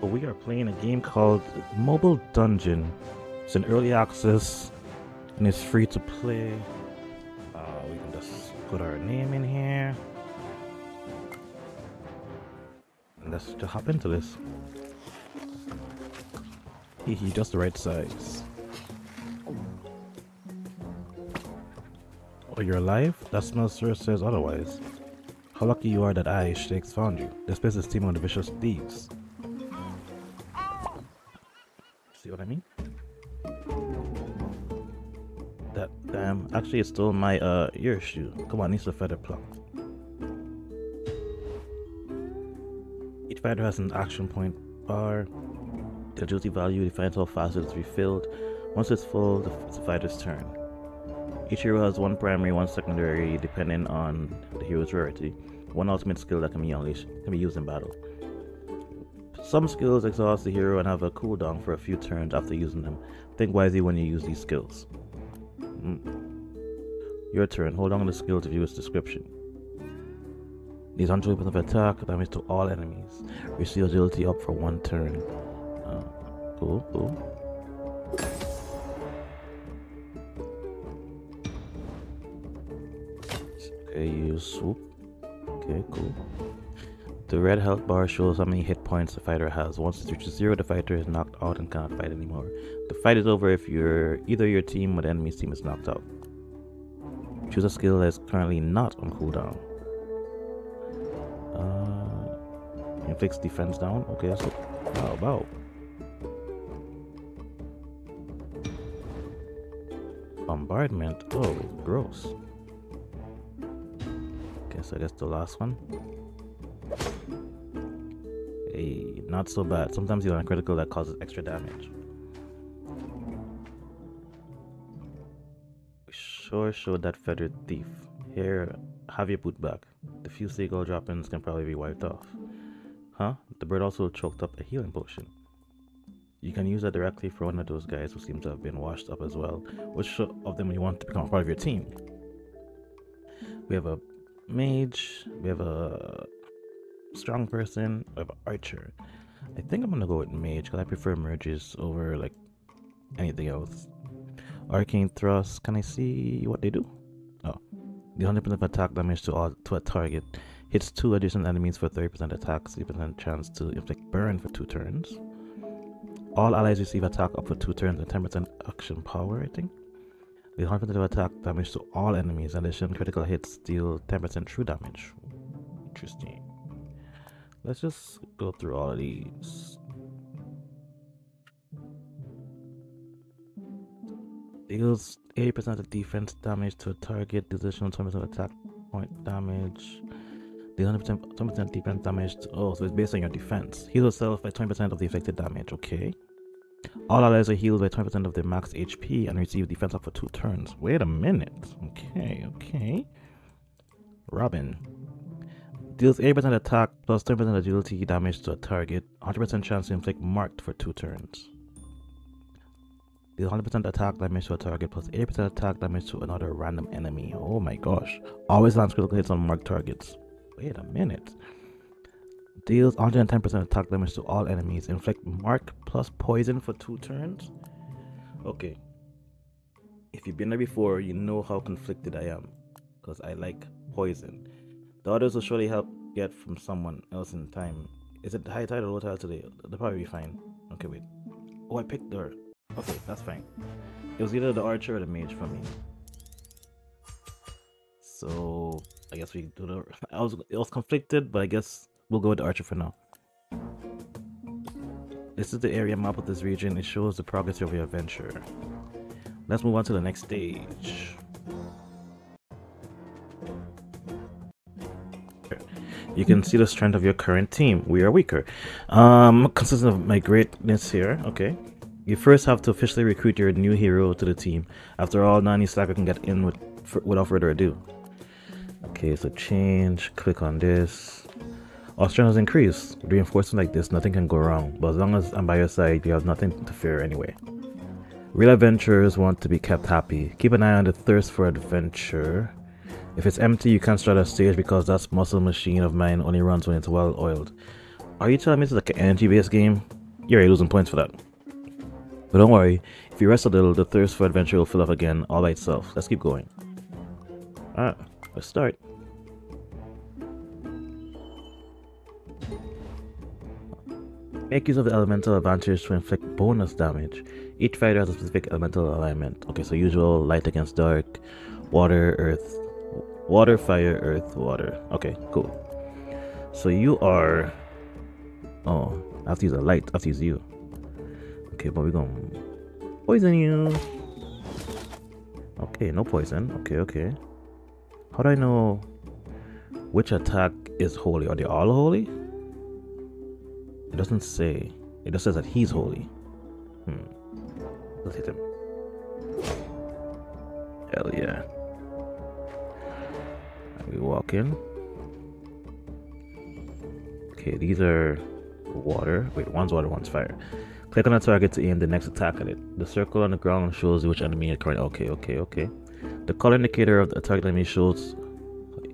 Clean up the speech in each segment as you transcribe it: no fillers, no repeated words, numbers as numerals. but we are playing a game called Mobile Dungeon. It's an early access and it's free to play. We can just put our name in here and let's just hop into this. Hehe, just the right size. Oh, you're alive? That smell sure says otherwise. How lucky you are that I, Shakes, found you. This place is teaming on the vicious thieves. See what I mean? That damn, actually it's still my ear shoe. Come on, needs a feather pluck. Each fighter has an action point bar. The duty value defines how fast it is refilled. Once it's full, it's the fighter's turn. Each hero has one primary, one secondary, depending on the hero's rarity. One ultimate skill that can be unleashed, can be used in battle. Some skills exhaust the hero and have a cooldown for a few turns after using them. Think wisely when you use these skills. Your turn. Hold on to the skill to view its description. These 100% of attack damage to all enemies. Receive agility up for one turn. Cool. Okay, you swoop. Okay, cool. The red health bar shows how many hit points the fighter has. Once it reaches 0, the fighter is knocked out and cannot fight anymore. The fight is over if either your team or the enemy's team is knocked out. Choose a skill that is currently not on cooldown. Inflicts defense down. Okay, so how about? Bombardment. Oh, gross. Okay, so that's the last one. Hey, not so bad. Sometimes you're on critical that causes extra damage. We sure showed that feathered thief. Here, have your boot back. The few seagull droppings can probably be wiped off. Huh? The bird also choked up a healing potion. You can use that directly for one of those guys who seem to have been washed up as well. Which of them you want to become part of your team? We have a mage, we have a strong person, we have an archer. I think I'm gonna go with mage because I prefer merges over like anything else. Arcane thrust. Can I see what they do? Oh, the 100% attack damage to a target. Hits 2 adjacent enemies for 30% attack, 3% chance to inflict burn for 2 turns. All allies receive attack up for 2 turns and 10% action power, I think. The 100% of attack damage to all enemies. In addition, critical hits deal 10% true damage. Interesting. Let's just go through all of these. Deals 80% of defense damage to a target, deals additional 20% of attack point damage. The 100% defense damage to, oh, so it's based on your defense. Heal yourself by 20% of the affected damage, okay. All allies are healed by 20% of their max HP and receive defense up for 2 turns. Wait a minute. Okay. Robin. Deals 8% attack plus 10% agility damage to a target. 100% chance to inflict marked for 2 turns. Deals 100% attack damage to a target plus 8% attack damage to another random enemy. Oh my gosh. Always lands critical hits on marked targets. Wait a minute. Deals 110% attack damage to all enemies. Inflict mark plus poison for 2 turns. Okay. If you've been there before, you know how conflicted I am. Because I like poison. The others will surely help get from someone else in time. Is it high tide or low tide today? They'll probably be fine. Okay, wait. Oh, I picked her. Okay, that's fine. It was either the archer or the mage for me. So I guess we do the. It was conflicted, but I guess we'll go with the archer for now. This is the area map of this region. It shows the progress of your adventure. Let's move on to the next stage. You can see the strength of your current team. We are weaker. Consistent of my greatness here. Okay. You first have to officially recruit your new hero to the team. After all, Nani Slacker can get in without further ado. Okay, so change, click on this. Our strength has increased. With reinforcement like this, nothing can go wrong, but as long as I'm by your side, you have nothing to fear anyway. Real adventurers want to be kept happy. Keep an eye on the thirst for adventure. If it's empty, you can't start a stage because that muscle machine of mine only runs when it's well oiled. Are you telling me this is like an energy-based game? You're already losing points for that. But don't worry, if you rest a little, the thirst for adventure will fill up again all by itself. Let's keep going. Alright, let's start. Make use of the elemental advantage to inflict bonus damage. Each fighter has a specific elemental alignment. Okay, so usual, light against dark, water, earth, water, fire, earth, water. Okay, cool. So you are... oh, I have to use a light, I have to use you. Okay, but we're gonna poison you. Okay, no poison. Okay, okay. How do I know which attack is holy? Are they all holy? It doesn't say. It just says that he's holy. Let's hit him. Hell yeah. And we walk in. Okay, these are water. Wait, one's water, one's fire. Click on a target to aim the next attack at it. The circle on the ground shows which enemy is currently... okay, okay, okay. The color indicator of the attack enemy shows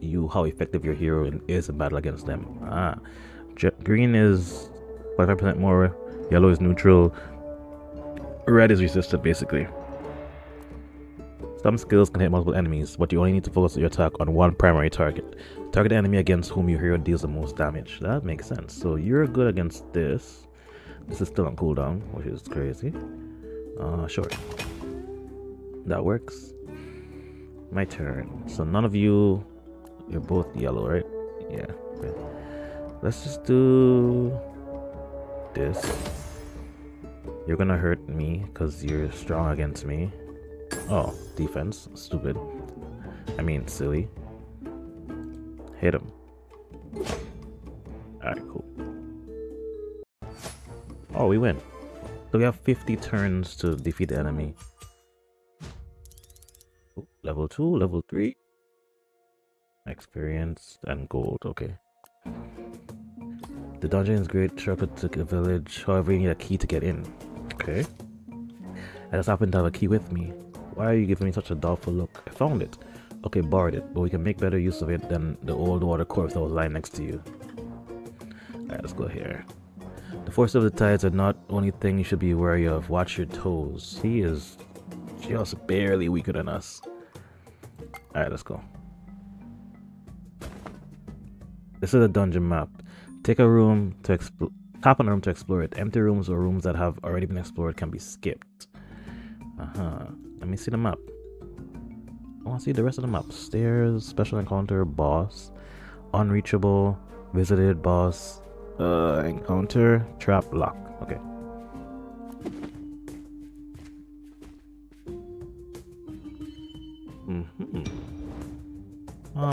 you how effective your hero is in battle against them. Ah. Green is 45% more. Yellow is neutral. Red is resistant, basically. Some skills can hit multiple enemies, but you only need to focus your attack on one primary target. Target the enemy against whom your hero deals the most damage. That makes sense. So you're good against this. This is still on cooldown, which is crazy. Sure. That works. My turn. So none of you... you're both yellow, right? Yeah. Okay. Let's just do... this. You're gonna hurt me, because you're strong against me. Oh, defense. Stupid. I mean, silly. Hit him. Alright, cool. Oh, we win. So we have 50 turns to defeat the enemy. Ooh, level 2, level 3. Experience and gold, okay. The dungeon is great, shortcut to a village, however you need a key to get in. Okay. I just happen to have a key with me. Why are you giving me such a doubtful look? I found it. Okay, borrowed it, but we can make better use of it than the old water corpse that was lying next to you. Alright, let's go here. The force of the tides are not only thing you should be wary of. Watch your toes. He is just barely weaker than us. Alright, let's go. This is a dungeon map. Take a room to explore. Tap on a room to explore it. Empty rooms or rooms that have already been explored can be skipped. Let me see the map. I want to see the rest of the map. Stairs, special encounter, boss, unreachable, visited, boss. Encounter, trap, lock. Okay.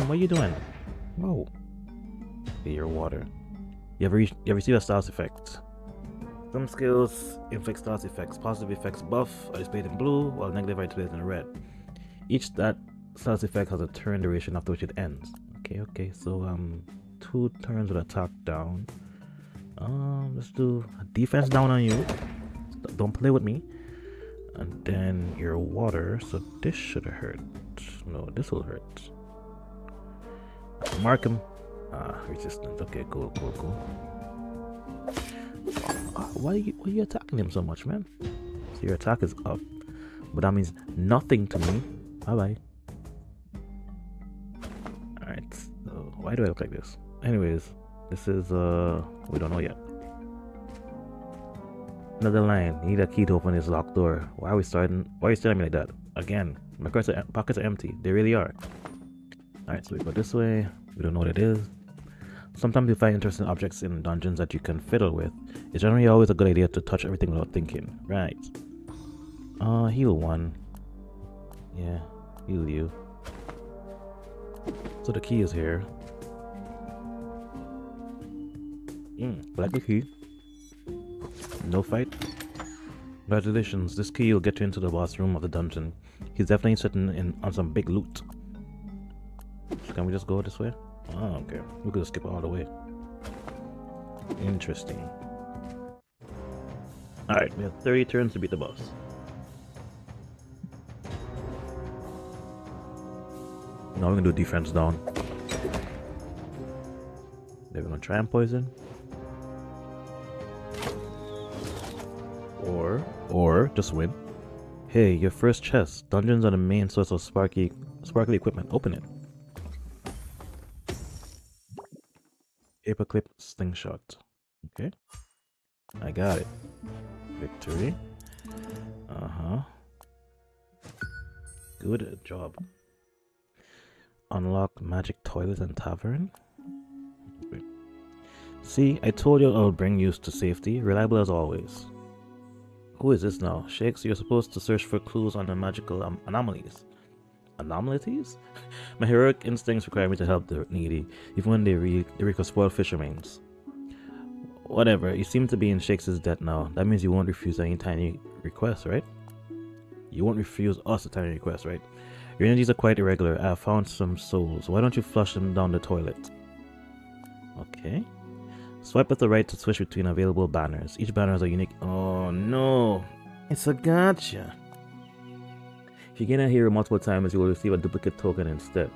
What are you doing? Whoa. Your water. You ever received a status effect. Some skills inflict status effects. Positive effects buff are displayed in blue, while negative are displayed in red. Each status effect has a turn duration after which it ends. Okay, okay. So 2 turns with attack down. Let's do a defense down on you. Don't play with me. And then your water. So this should hurt. No, this will hurt. Mark him. Resistance. Okay, cool, cool, cool. Why are you attacking him so much, man? So your attack is up, but that means nothing to me. Bye bye. All right. So why do I look like this? Anyways. This is, we don't know yet. Another line. Need a key to open this locked door. Why are you staring at me like that? Again, my pockets are empty. They really are. Alright, so we go this way. We don't know what it is. Sometimes you find interesting objects in dungeons that you can fiddle with. It's generally always a good idea to touch everything without thinking. Right. Heal one. Yeah, heal you. So the key is here. Like the key. No fight. Congratulations, this key will get you into the boss room of the dungeon. He's definitely sitting in on some big loot. So can we just go this way? Oh, okay. We could skip all the way. Interesting. Alright, we have 30 turns to beat the boss. Now we're gonna do defense down. They're gonna try and poison. or just win. Hey, your first chest. Dungeons are the main source of sparkly equipment. Open it. Paperclip slingshot. Okay. I got it. Victory. Uh-huh. Good job. Unlock magic toilet and tavern. Okay. See, I told you I'll bring you to safety. Reliable as always. Who is this now? Shakes, you're supposed to search for clues on the magical anomalies. Anomalies? My heroic instincts require me to help the needy, even when they recall spoiled fishermen. Whatever, you seem to be in Shakespeare's debt now. That means you won't refuse any tiny request, right? You won't refuse us a tiny request, right? Your energies are quite irregular. I have found some souls. Why don't you flush them down the toilet? Okay. Swipe with the right to switch between available banners. Each banner has a unique... Oh no! It's a gacha! If you gain a hero multiple times, you will receive a duplicate token instead.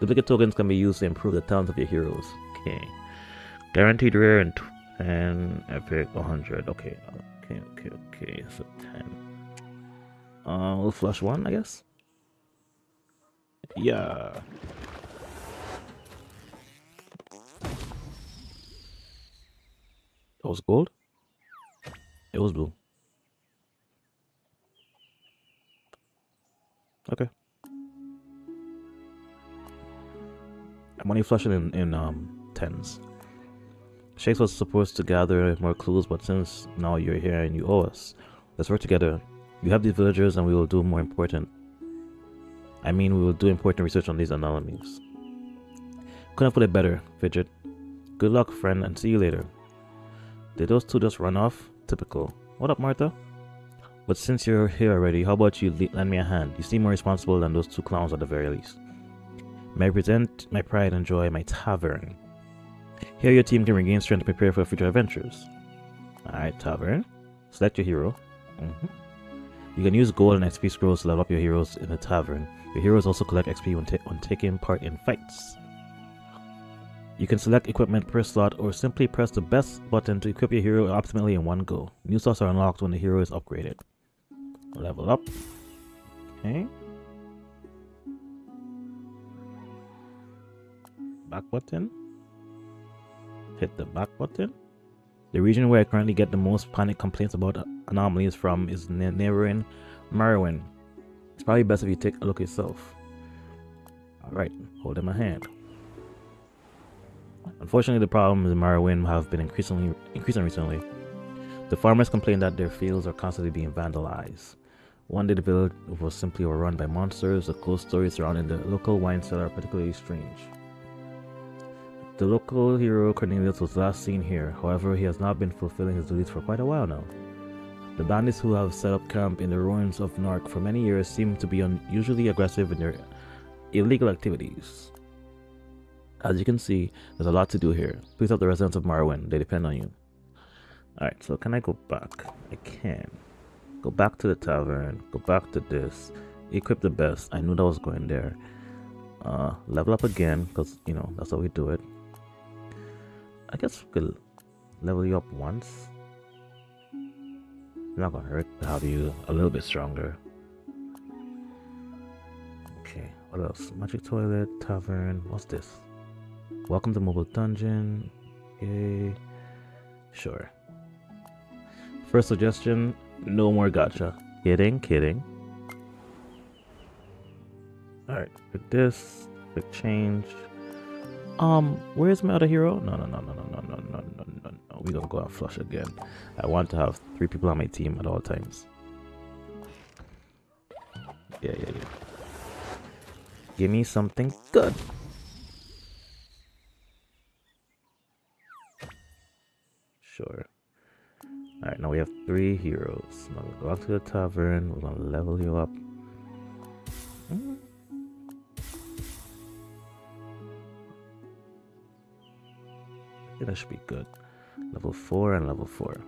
Duplicate tokens can be used to improve the talents of your heroes. Okay. Guaranteed rare and 10, epic 100. Okay. So 10. We'll flush one, I guess. Yeah. That was gold. It was blue. Okay. I'm only flushing in tens. Shakes was supposed to gather more clues, but since now you're here and you owe us, let's work together. You have these villagers and we will do more important... I mean, we will do important research on these anomalies. Couldn't put it better, Fidget. Good luck, friend, and see you later. Did those two just run off? Typical. What up, Martha? But since you're here already, how about you lend me a hand? You seem more responsible than those two clowns at the very least. May I present my pride and joy, my tavern. Here your team can regain strength to prepare for future adventures. Alright, tavern. Select your hero. You can use gold and XP scrolls to level up your heroes in the tavern. Your heroes also collect XP when taking part in fights. You can select equipment per slot or simply press the best button to equip your hero optimally in one go. New slots are unlocked when the hero is upgraded. Level up. Okay. Back button. Hit the back button. The region where I currently get the most panic complaints about anomalies from is neighboring Merwin. It's probably best if you take a look yourself. Alright, hold in my hand. Unfortunately, the problems in Merwin have been increasing recently. The farmers complain that their fields are constantly being vandalized. One day the village was simply overrun by monsters. The cool stories surrounding the local wine cellar are particularly strange. The local hero Cornelius was last seen here, however he has not been fulfilling his duties for quite a while now. The bandits who have set up camp in the ruins of Nark for many years seem to be unusually aggressive in their illegal activities. As you can see, there's a lot to do here. Please help the residents of Merwin, they depend on you. Alright, so can I go back? I can. Go back to the tavern, go back to this, equip the best, I knew that was going there. Level up again, because you know, that's how we do it. I guess we could level you up once. It's not gonna hurt to have you a little bit stronger. Okay, what else? Magic toilet, tavern, what's this? Welcome to Mobile Dungeon. Okay. Sure. First suggestion, no more gacha. Kidding. Alright, click this, click change. Where's my other hero? No. We're gonna go and flush again. I want to have 3 people on my team at all times. Yeah. Give me something good. Sure. Alright, now we have 3 heroes. Now we'll go back to the tavern. We're gonna level you up. That should be good. Level 4 and level 4.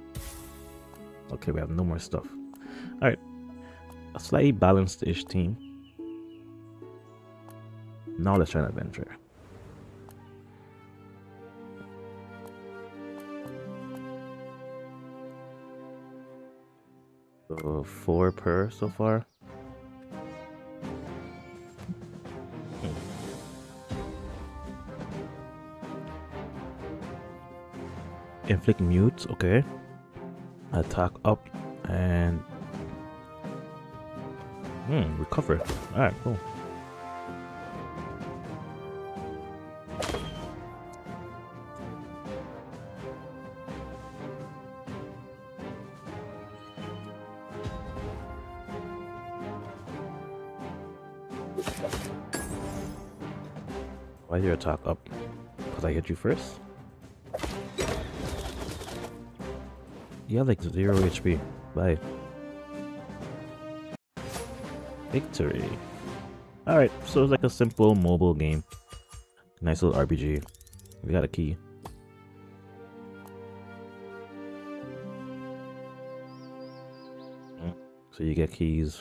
Okay, we have no more stuff. Alright. A slightly balanced-ish team. Now let's try an adventure. So 4 per so far. Inflict mutes, okay. Attack up and recover. Alright, cool. Why is your attack up? Because I hit you first? You have like 0 HP. Bye. Victory. Alright, so it's like a simple mobile game. Nice little RPG. We got a key. So you get keys.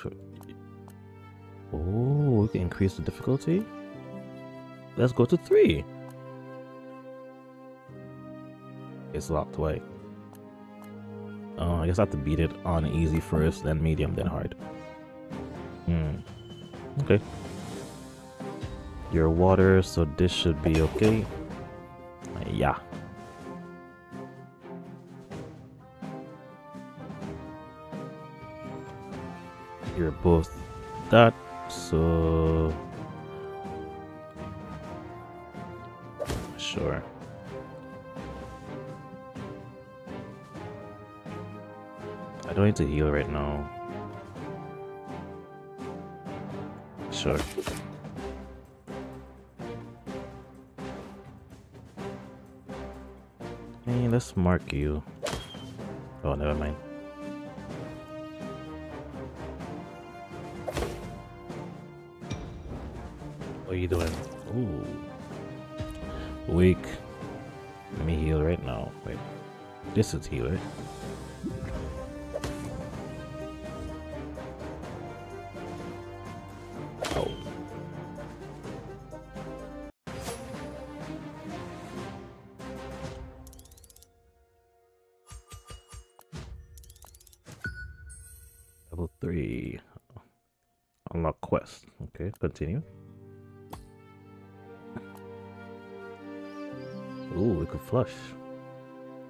Oh, we can increase the difficulty. Let's go to 3. It's locked away. Oh, I guess I have to beat it on easy first, then medium, then hard. Okay. You're water, so this should be okay. Yeah. You're both that, so... Sure. I don't need to heal right now. Sure. Hey, let's mark you. Oh, never mind. What are you doing? Ooh. Weak. Let me heal right now. Wait. This is heal, right? Level 3. Unlock quest. Okay, continue. Ooh, we could flush.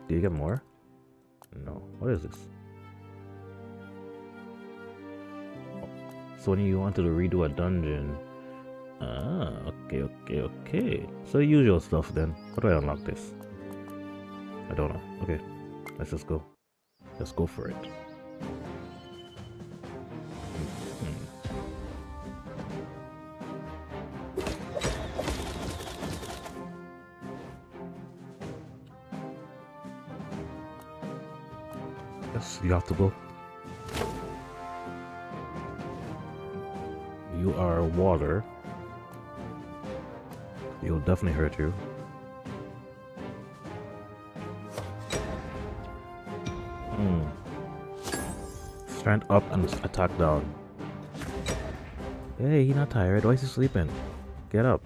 Do you get more? No. What is this? So when you wanted to redo a dungeon. Ah, okay. So usual stuff then. How do I unlock this? I don't know. Okay. Let's just go. Let's go for it. That's yachtable. You are water. You'll definitely hurt you. Stand up and attack down. Hey, he's not tired. Why is he sleeping? Get up.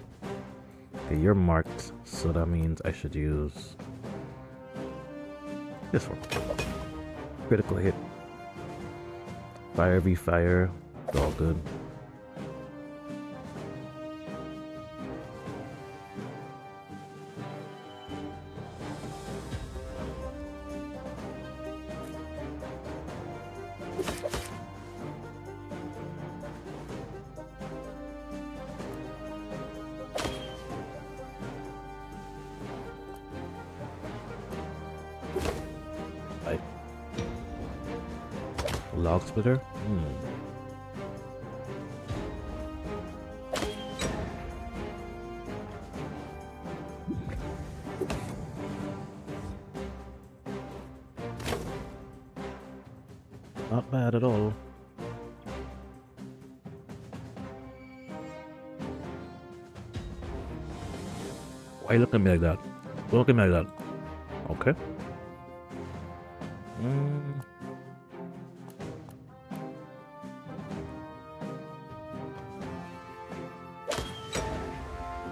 Okay, you're marked, so that means I should use this one. Critical hit. Fire be fire. It's all good. Log splitter? Not bad at all. Why you look at me like that? Don't look at me like that. Okay.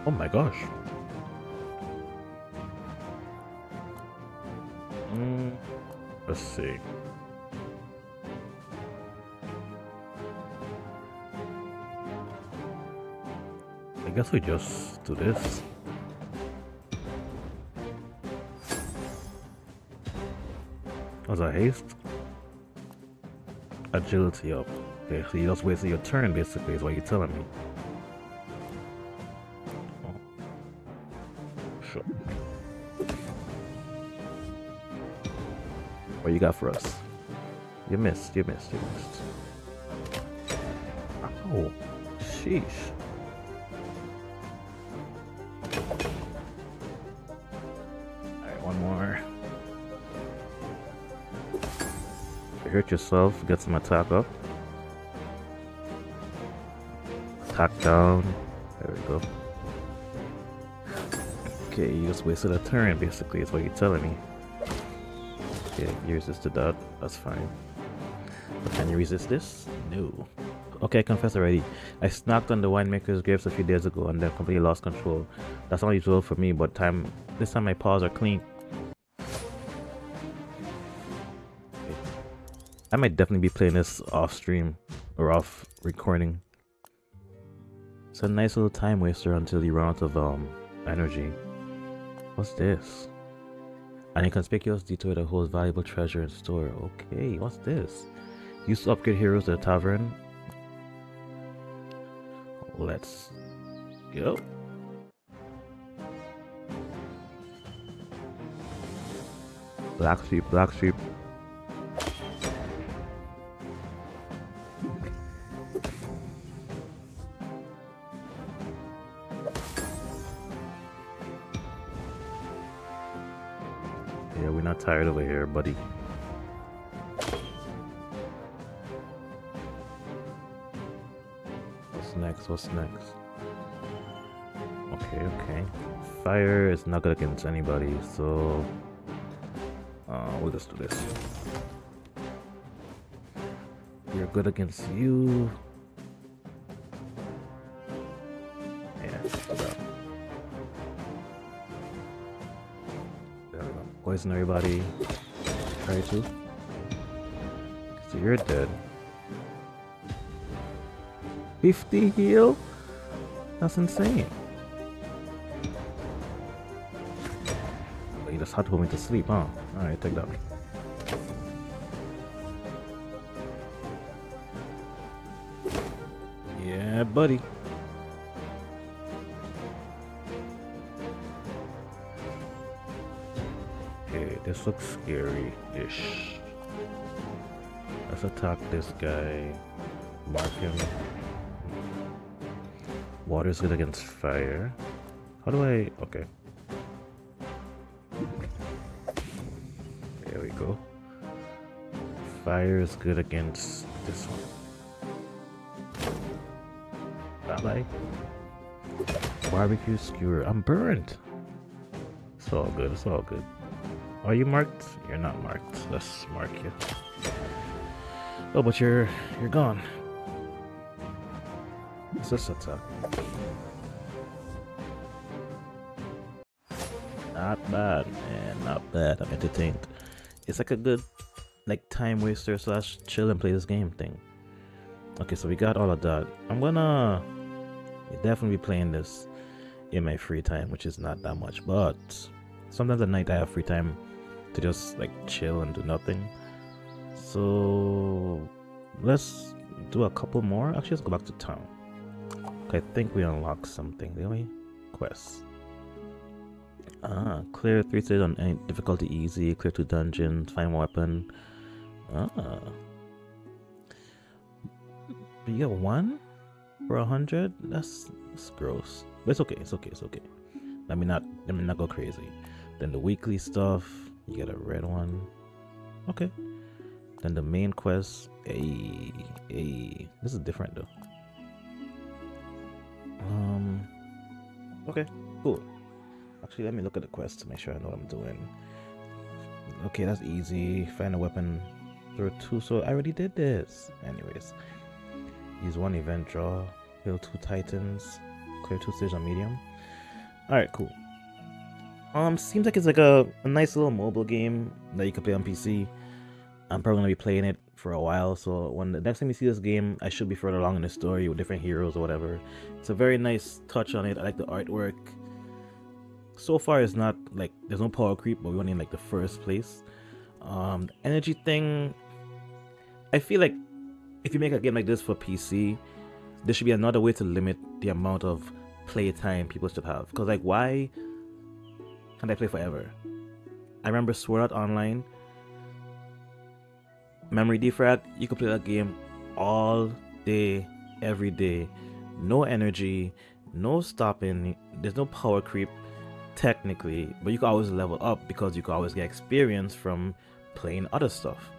Oh my gosh. Let's see. guess we just do this. As a haste. Agility up. Okay, so you just wasted your turn basically is what you're telling me. Oh. Sure. What you got for us? You missed, you missed, you missed. Oh, sheesh. Alright, one more. Hurt yourself, get some attack up. Attack down. There we go. Okay, you just wasted a turn basically, is what you're telling me. Okay, you resisted that, that's fine. But can you resist this? No. Okay, I confess already. I snacked on the winemaker's grapes a few days ago and then completely lost control. That's not usual for me, but this time my paws are clean. Okay. I might definitely be playing this off stream or off recording. It's a nice little time waster until you run out of energy. What's this? An inconspicuous detour that holds valuable treasure in store. Okay, what's this? Used to upgrade heroes to the tavern. Let's go. Black sheep, black sheep. Yeah, we're not tired over here, buddy. What's next? Okay, okay. Fire is not good against anybody, so we'll just do this. We're good against you. Yeah, there we go. Poison everybody. Try to. So you're dead. 50 heal? That's insane. You just had to put me to sleep, huh? Alright, take that. Yeah, buddy. Okay, this looks scary-ish. Let's attack this guy. Mark him. Water is good against fire. How do I... okay. There we go. Fire is good against this one. Bye-bye. Barbecue skewer. I'm burnt! It's all good, it's all good. Are you marked? You're not marked. Let's mark you. Oh, but you're gone. What's this attack? Not bad, man. Not bad. I'm entertained. It's like a good, like, time waster slash chill and play this game thing. Okay, so we got all of that. I'm gonna definitely be playing this in my free time, which is not that much, but sometimes at night I have free time to just, like, chill and do nothing. So let's do a couple more. Actually, let's go back to town. I think we unlocked something, didn't we? Quests. Ah, clear 3 stages on any difficulty easy, clear 2 dungeons, find weapon. Ah. But you got 1 for 100? That's gross. But it's okay, it's okay, it's okay. Let me not go crazy. Then the weekly stuff, you get a red one. Okay. Then the main quest. Hey, hey. This is different though. Okay, cool. Actually, let me look at the quest to make sure I know what I'm doing. Okay, that's easy. Find a weapon. Throw 2, so I already did this. Anyways, use 1 event draw. Kill 2 titans. Clear 2 stages on medium. Alright, cool. Seems like it's like a nice little mobile game that you can play on PC. I'm probably going to be playing it for a while, so when the next time you see this game, I should be further along in the story with different heroes or whatever. It's a very nice touch on it. I like the artwork. So far, it's not like there's no power creep, but we're only in like the first place. The energy thing, I feel like if you make a game like this for PC, there should be another way to limit the amount of playtime people should have. Because like, why can't I play forever? I remember Sword Art Online, Memory Defrag, you could play that game all day, every day. No energy, no stopping, there's no power creep technically, but you can always level up because you can always get experience from playing other stuff.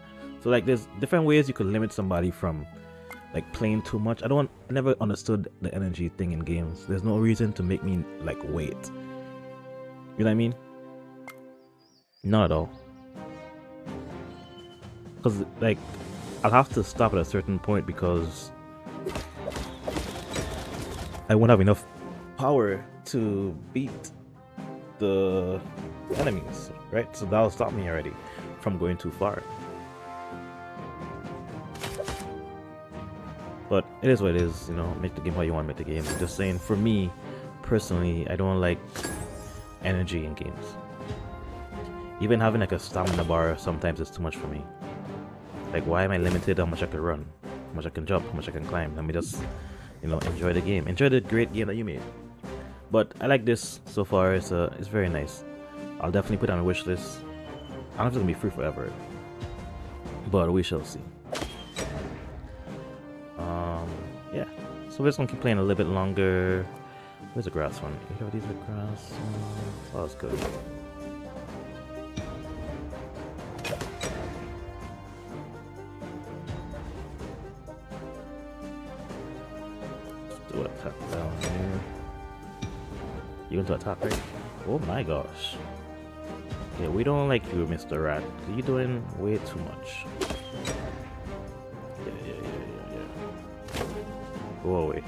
So like, there's different ways you could limit somebody from like playing too much. I never understood the energy thing in games. There's no reason to make me like wait. You know what I mean? Not at all. Because like, I'll have to stop at a certain point because I won't have enough power to beat the enemies, right? So that'll stop me already from going too far. But it is what it is, you know. Make the game how you want to make the game. I'm just saying, for me personally, I don't like energy in games. Even having like a stamina bar sometimes is too much for me. Like, why am I limited how much I can run, how much I can jump, how much I can climb? Let me just, you know, enjoy the game. Enjoy the great game that you made. But I like this so far. It's very nice. I'll definitely put it on my wish list. I don't know if it's gonna be free forever, but we shall see. Yeah. So we're just gonna keep playing a little bit longer. Where's the grass one? You know, these are grass. Oh, that's good. Let's do a cut down here. You into a top right? Oh my gosh. Yeah, we don't like you, Mr. Rat. You're doing way too much. Yeah. Go away.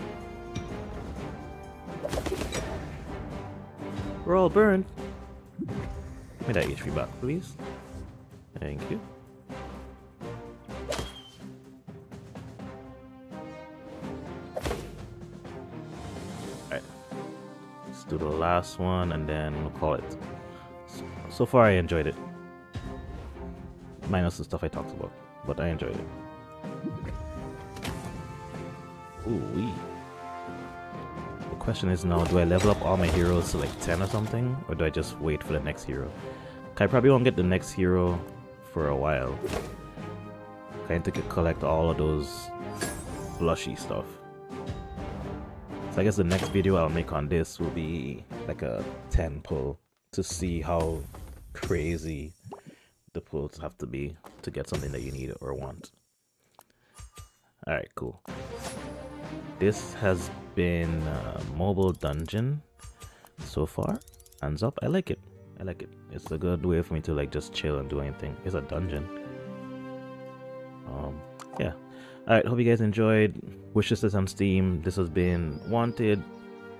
We're all burned. Give me that HP back, please. Thank you. Do the last one and then we'll call it. So far I enjoyed it, minus the stuff I talked about, but I enjoyed it. Ooh-wee. The question is now, do I level up all my heroes to like 10 or something, or do I just wait for the next hero? I probably won't get the next hero for a while. I need to collect all of those blushy stuff. So I guess the next video I'll make on this will be like a 10 pull to see how crazy the pulls have to be to get something that you need or want. Alright, cool. This has been Mobile Dungeon so far. Hands up, I like it. I like it. It's a good way for me to like just chill and do anything. It's a dungeon. Yeah. Alright, hope you guys enjoyed. Wishlists on Steam. This has been Wanted.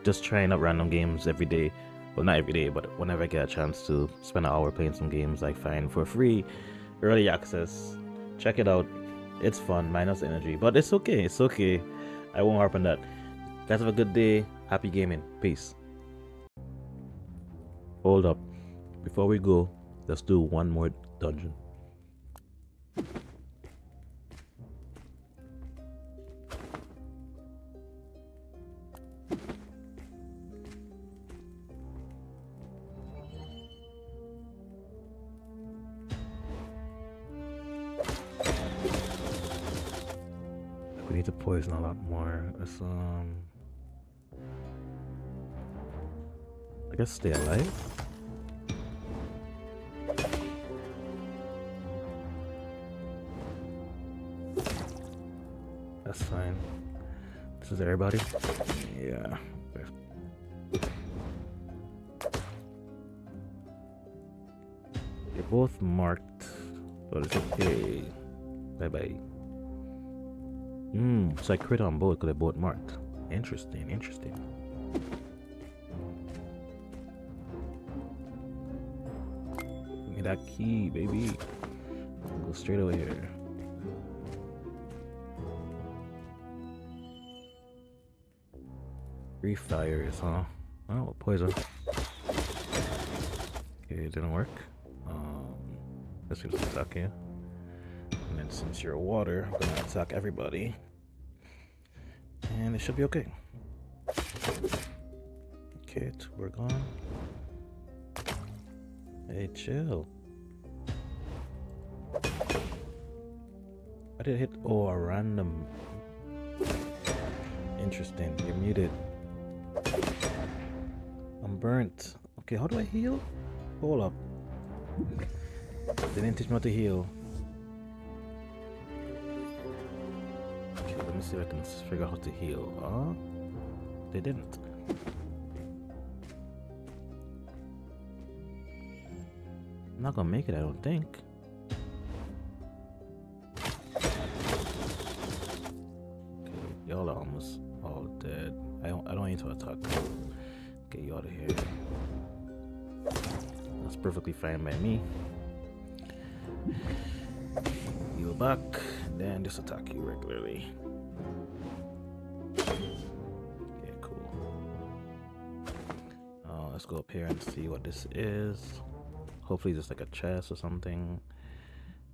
Just trying out random games every day. Well, not every day, but whenever I get a chance to spend an hour playing some games I find for free. Early access. Check it out. It's fun, minus energy. But it's okay. It's okay. I won't harp on that. Guys, have a good day. Happy gaming. Peace. Hold up. Before we go, let's do one more dungeon. Need to poison a lot more. It's, I guess stay alive. That's fine. This is everybody. Yeah. They're both marked, but it's okay. Bye bye. So I crit on both because I both marked. Interesting, interesting. Give me that key, baby. go straight over here. Three fires, huh? Oh, poison. Okay, it didn't work. Let's just attack you. And then since you're water, I'm gonna attack everybody. And it should be okay. Okay, two are gone. Hey, chill. I did hit a random. Interesting, you're muted. I'm burnt. Okay, how do I heal? Hold up. They didn't teach me how to heal. Okay, let me see if I can figure out how to heal. Huh? They didn't. I'm not gonna make it, I don't think. Okay, y'all are almost all dead. I don't need to attack. Get you out of here. That's perfectly fine by me. Heal back, then just attack you regularly. Okay, cool. Let's go up here and see what this is. Hopefully just like a chest or something.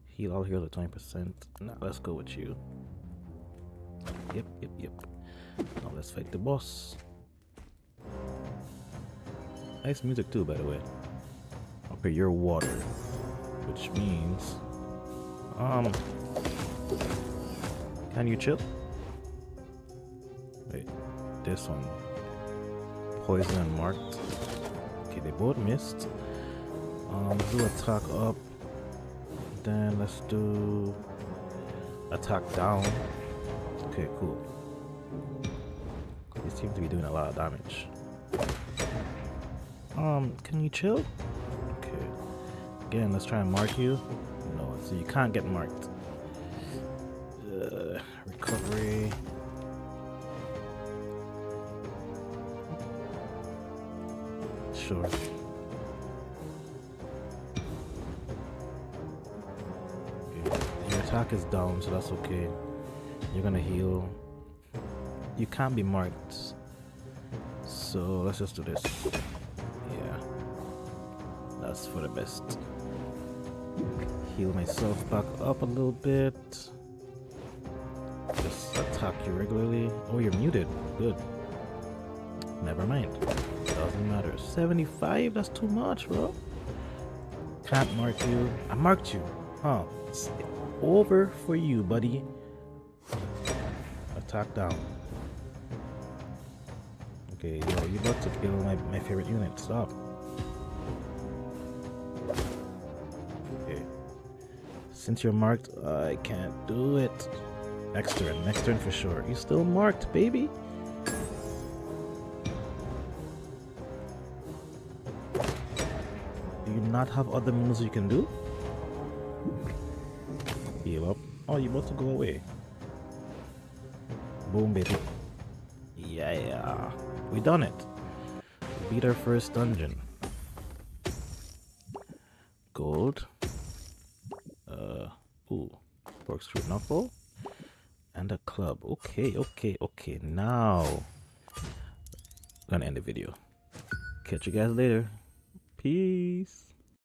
Heal all heals at 20%. Nah, let's go with you. Yep. Now let's fight the boss. Nice music too, by the way. Okay, you're water. Which means... Can you chill? Wait, this one. Poison and marked. Okay, they both missed. Let's do attack up. Then let's do attack down. Okay, cool. They seem to be doing a lot of damage. Can you chill? Okay. Again, let's try and mark you. No, so you can't get marked. Recovery. Sure. Attack is down, so that's okay. You're gonna heal. You can't be marked, so let's just do this. Yeah, that's for the best. Heal myself back up a little bit. Just attack you regularly. Oh, you're muted. Good. Never mind. Doesn't matter. 75. That's too much, bro. Can't mark you. I marked you, huh? Over for you, buddy. Attack down. Okay, yo, you're about to kill my favorite unit. Stop. Okay. Since you're marked, I can't do it. Next turn for sure. You're still marked, baby. Do you not have other moves you can do? Heal up. Oh, you're about to go away. Boom, baby. Yeah. We done it. We beat our first dungeon. Gold. Ooh. Corkscrew knuckle. And a club. Okay. Now, I'm gonna end the video. Catch you guys later. Peace.